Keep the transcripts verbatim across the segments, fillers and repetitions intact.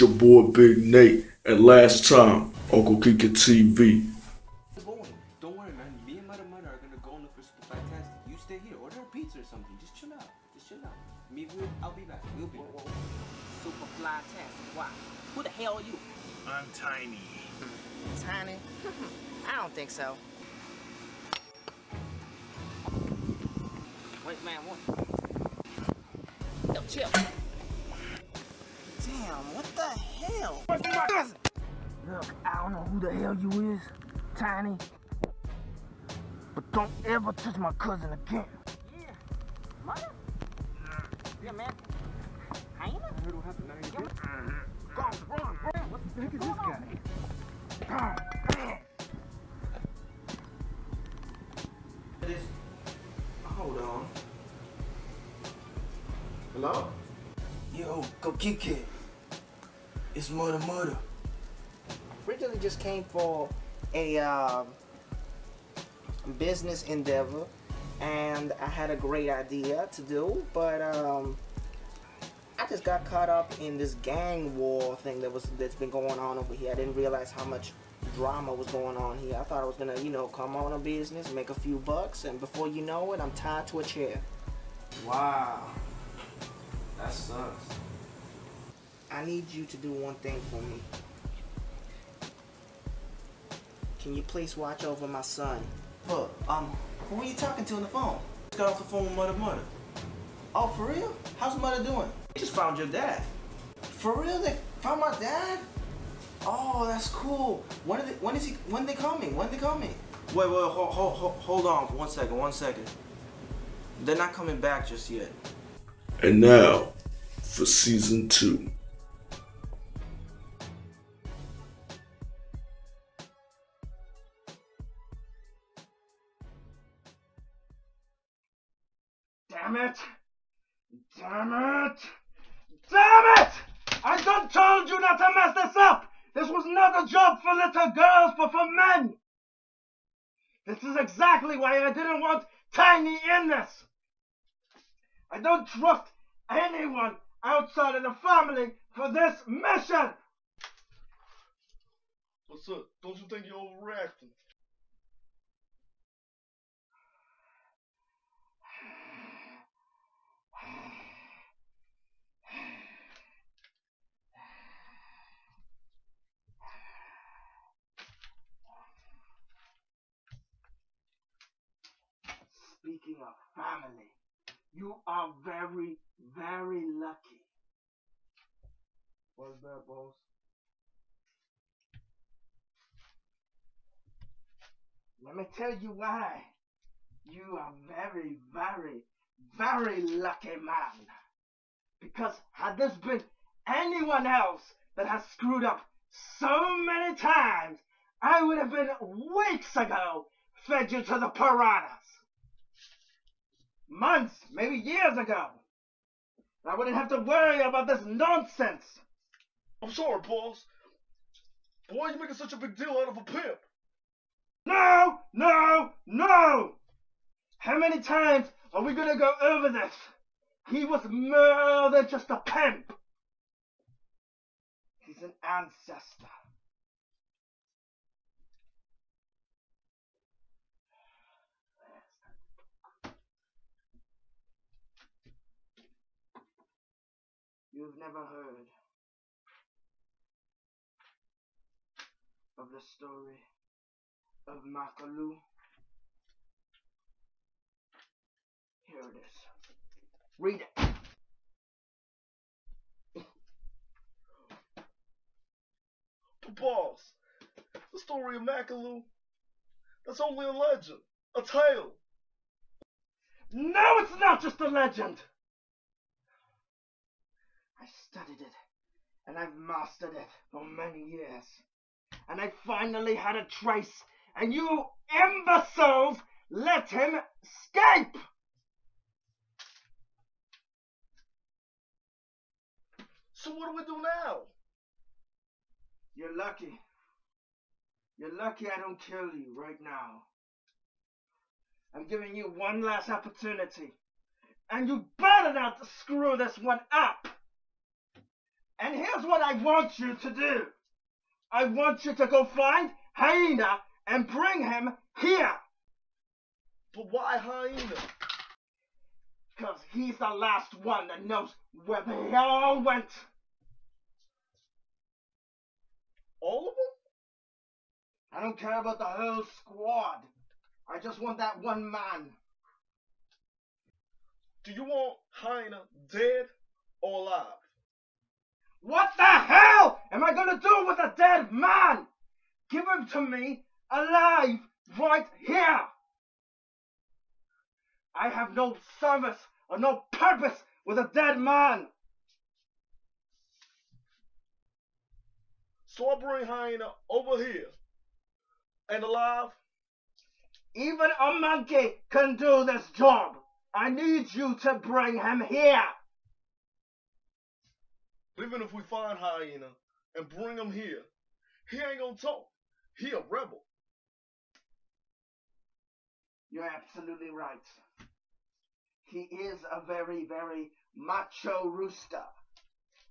your boy Big Nate, and last time, Uncle Kiki T V. Don't worry, man. Me and my mother are gonna go and look for Supa Fly Tastic. You stay here, order a pizza or something. Just chill out. Just chill out. Me, we'll, I'll be back. We'll be back. Supa Fly Tastic. Why? Who the hell are you? I'm Tiny. Tiny? I don't think so. Wait, man. What? Yo, chill. Damn, what the hell? Look, I don't know who the hell you is, Tiny, but don't ever touch my cousin again. Yeah. Mother? Yeah, man. Hyena? I heard what happened. Now you get go on, run, run. What the heck is this guy? This. Hold on. Hello? Yo, go kick it. It's murder, murder. Originally just came for a um, business endeavor, and I had a great idea to do, but um, I just got caught up in this gang war thing that was that's been going on over here. I didn't realize how much drama was going on here. I thought I was gonna, you know, come on a business, make a few bucks, and before you know it, I'm tied to a chair. Wow. That sucks. I need you to do one thing for me. Can you please watch over my son? Look, um, who are you talking to on the phone? Just got off the phone with Mother Mother. Oh, for real? How's Mother doing? They just found your dad. For real? They found my dad? Oh, that's cool. When are they, when is he? When they coming? When they coming? Wait, wait, hold, hold, hold on for one second, one second. They're not coming back just yet. And now, for season two. Damn it! Damn it! Damn it! I done told you not to mess this up! This was not a job for little girls, but for men! This is exactly why I didn't want Tiny in this! I don't trust anyone outside of the family for this mission! What's up? Don't you think you're overreacting? Speaking of family, you are very, very lucky. What's that, boss? Let me tell you why. You are very, very, very lucky, man. Because had this been anyone else that has screwed up so many times, I would have been weeks ago fed you to the piranhas. Months, maybe years ago. I wouldn't have to worry about this nonsense. I'm sorry, boss. Why are you making such a big deal out of a pimp? No, no, no! How many times are we gonna go over this? He was more than just a pimp. He's an ancestor. You've never heard of the story of Makalu? Here it is. Read it. Boss, the story of Makalu, that's only a legend, a tale. No, it's not just a legend. I studied it, and I've mastered it for many years. And I finally had a trace, and you imbeciles let him escape! So what do we do now? You're lucky. You're lucky I don't kill you right now. I'm giving you one last opportunity, and you better not screw this one up! And here's what I want you to do. I want you to go find Hyena and bring him here. But why Hyena? Because he's the last one that knows where they all went. All of them? I don't care about the whole squad. I just want that one man. Do you want Hyena dead or alive? What the hell am I gonna do with a dead man? Give him to me alive right here. I have no service or no purpose with a dead man. So I bring Hyena over here and alive. Even a monkey can do this job. I need you to bring him here. Even if we find Hyena and bring him here, he ain't gonna talk. He a rebel. You're absolutely right. He is a very, very macho rooster.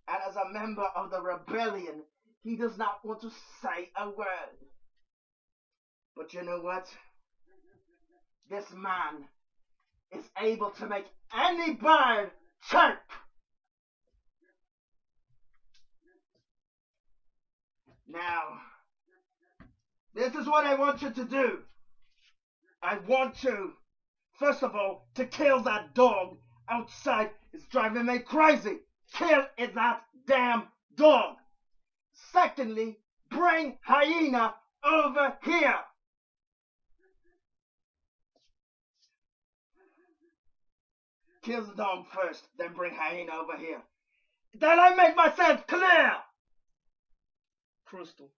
And as a member of the rebellion, he does not want to say a word. But you know what? This man is able to make any bird chirp. Now, this is what I want you to do. I want you, first of all, to kill that dog outside. It's driving me crazy. Kill it, that damn dog. Secondly, bring Hyena over here. Kill the dog first, then bring Hyena over here. Did I make myself clear? Crystal.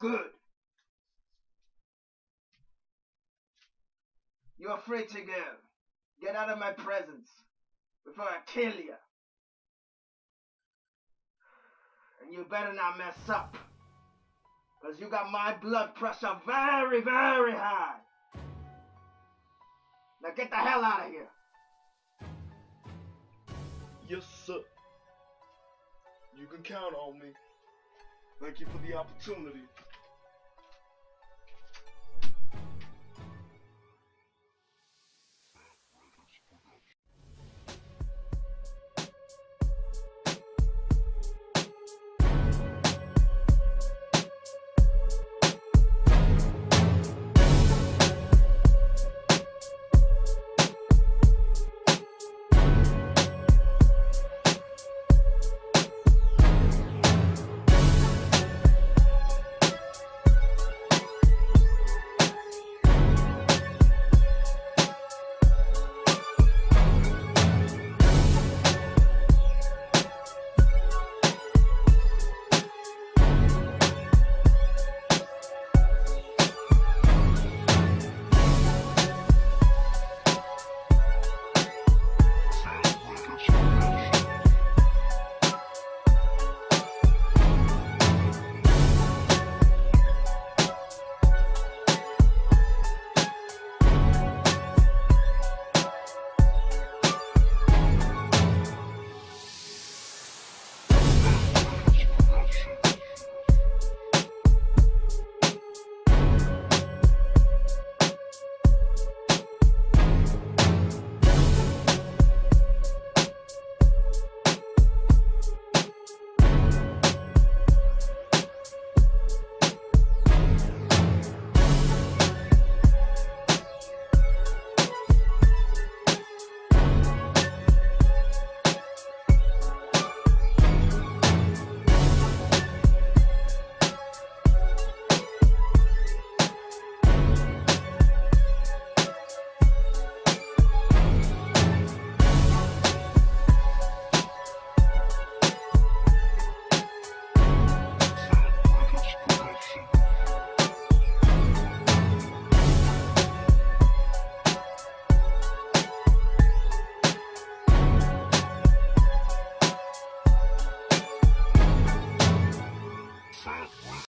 Good. You're free to go. Get out of my presence before I kill you. And you better not mess up, because you got my blood pressure very, very high. Now get the hell out of here. Yes, sir. You can count on me. Thank you for the opportunity.